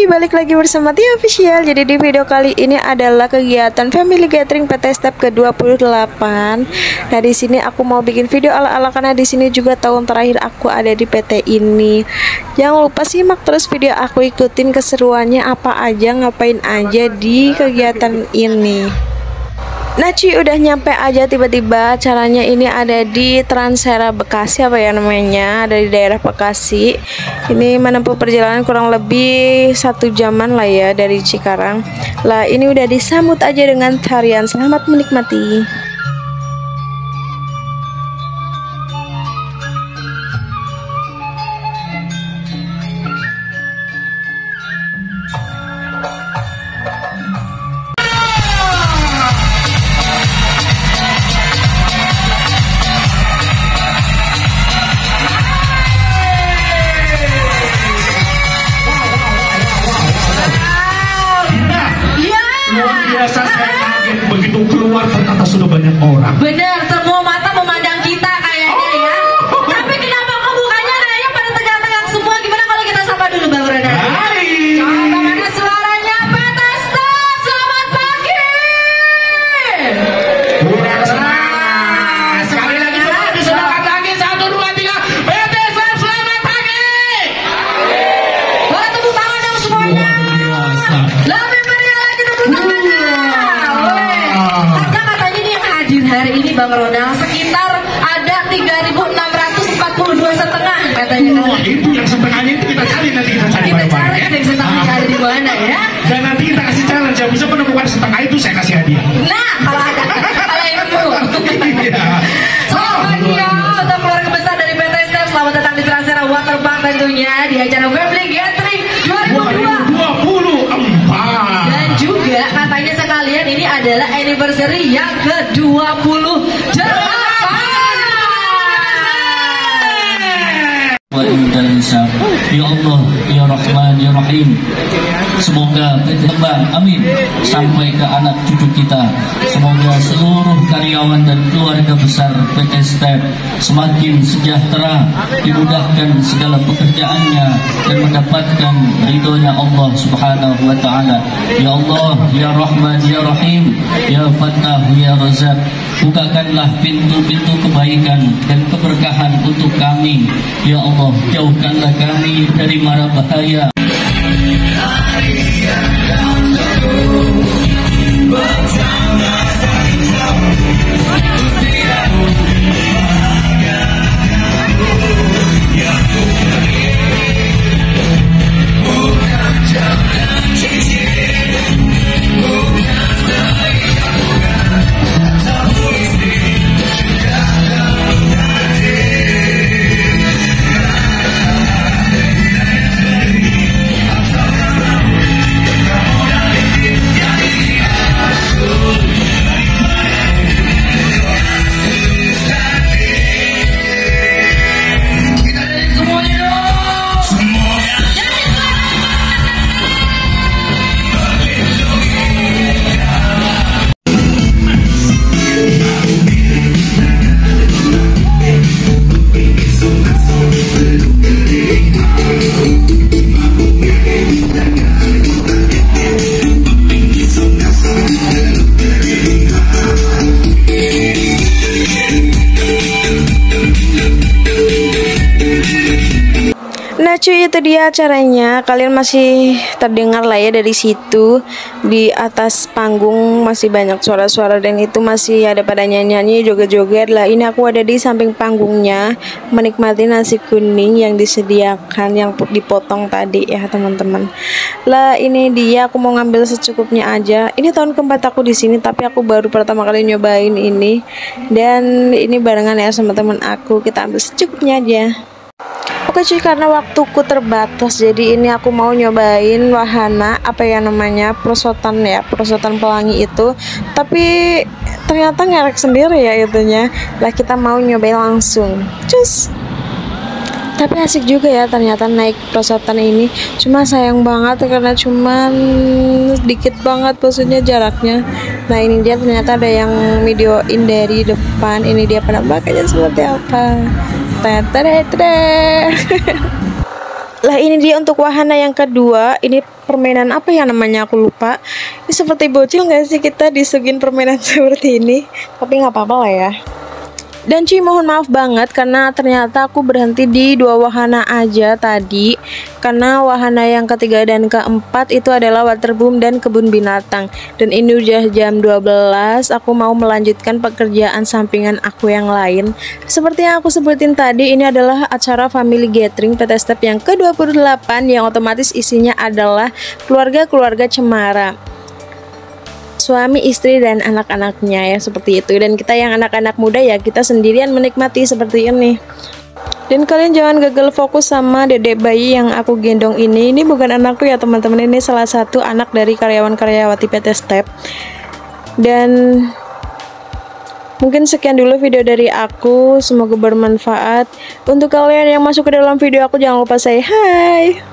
Hai, balik lagi bersama Tiyya Official. Jadi di video kali ini adalah kegiatan family gathering PT Step ke-28. Nah, di sini aku mau bikin video ala-ala karena di sini juga tahun terakhir aku ada di PT ini. Jangan lupa simak terus video aku, ikutin keseruannya apa aja, ngapain aja di kegiatan ini. Nah cuy, udah nyampe aja tiba-tiba. Caranya ini ada di Transera Bekasi, apa ya namanya, ada di daerah Bekasi. Ini menempuh perjalanan kurang lebih 1 jaman lah ya dari Cikarang. Lah ini udah disambut aja dengan tarian. Selamat menikmati. Begitu keluar ternyata sudah banyak orang. Bener, semua mata memandang kita kayaknya ya. Tapi kenapa kok mukanya kayaknya pada tegang-tegang semua? Gimana kalau kita sapa dulu Bang Renat? Hai. Mana suaranya PT Step? Selamat pagi. Kurang semangat. Sekali lagi sudah disemangat lagi 1, 2, 3. PT Step selamat pagi. Boleh tepuk tangan dong semuanya. Lebih meriah lagi tepuk tangannya. Hari ini Bang Ronald sekitar ada 3.642 setengah katanya. Itu yang setengahnya itu kita cari nanti, kita cari ya. Yang setengah cari di mana ya? Dan nanti kita kasih challenge, yang bisa menemukan setengah itu saya kasih hadiah. Nah kalau ada, kalau ilmu. Selamat ya untuk keluarga besar dari PT Step, selamat datang di Transera Waterpark tentunya di acara Family Gathering 2024. Dan juga katanya sekalian ini adalah Berseri yang ke-28. Ya Allah, ya Rahman, ya Rahim. Semoga berkembang, amin, sampai ke anak cucu kita. Semoga seluruh karyawan dan keluarga besar PT Step semakin sejahtera, dimudahkan segala pekerjaannya dan mendapatkan ridhonya Allah Subhanahu wa Ta'ala. Ya Allah, ya Rahman, ya Rahim, ya Fattah, ya Razak, bukakanlah pintu-pintu kebaikan dan keberkahan untuk kami. Ya Allah, jauhkanlah kami dari mara bahaya. Nah cuy, itu dia acaranya. Kalian masih terdengar lah ya dari situ. Di atas panggung masih banyak suara-suara dan itu masih ada pada nyanyi-nyanyi, joget-joget lah. Ini aku ada di samping panggungnya, menikmati nasi kuning yang disediakan, yang dipotong tadi ya teman-teman. Lah ini dia, aku mau ngambil secukupnya aja. Ini tahun keempat aku di sini, tapi aku baru pertama kali nyobain ini. Dan ini barengan ya sama teman aku, kita ambil secukupnya aja. Oke cuy, karena waktuku terbatas, jadi ini aku mau nyobain wahana apa ya namanya, perosotan ya, perosotan pelangi itu. Tapi ternyata ngerek sendiri ya itunya. Lah kita mau nyobain langsung, cus. Tapi asik juga ya ternyata naik perosotan ini. Cuma sayang banget karena cuman dikit banget maksudnya jaraknya. Nah ini dia, ternyata ada yang videoin dari depan. Ini dia penampakannya seperti apa. Tadadadadad. Lah ini dia untuk wahana yang kedua. Ini permainan apa ya namanya, aku lupa. Ini seperti bocil nggak sih kita disuguhin permainan seperti ini, tapi nggak apa-apa lah ya. Dan cuy, mohon maaf banget karena ternyata aku berhenti di dua wahana aja tadi, karena wahana yang ketiga dan keempat itu adalah Waterboom dan Kebun Binatang. Dan ini udah jam 12, aku mau melanjutkan pekerjaan sampingan aku yang lain. Seperti yang aku sebutin tadi, ini adalah acara family gathering PT Step yang ke-28 yang otomatis isinya adalah keluarga-keluarga cemara, suami, istri, dan anak-anaknya ya, seperti itu. Dan kita yang anak-anak muda ya, kita sendirian menikmati seperti ini. Dan kalian jangan gagal fokus sama dedek bayi yang aku gendong ini. Ini bukan anakku ya teman-teman, ini salah satu anak dari karyawan-karyawati PT Step. Dan mungkin sekian dulu video dari aku, semoga bermanfaat. Untuk kalian yang masuk ke dalam video aku, jangan lupa say hi.